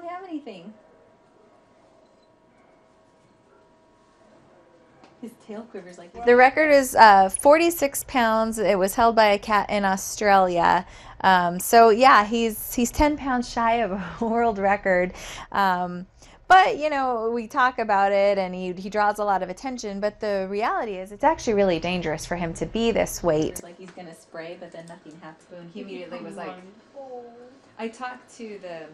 don't have anything. His tail quivers like that. The record is 46 pounds. It was held by a cat in Australia. So yeah, he's 10 pounds shy of a world record. But, you know, we talk about it and he draws a lot of attention, but the reality is it's actually really dangerous for him to be this weight. Like he's going to spray, but then nothing happens. He immediately was like, I talked to the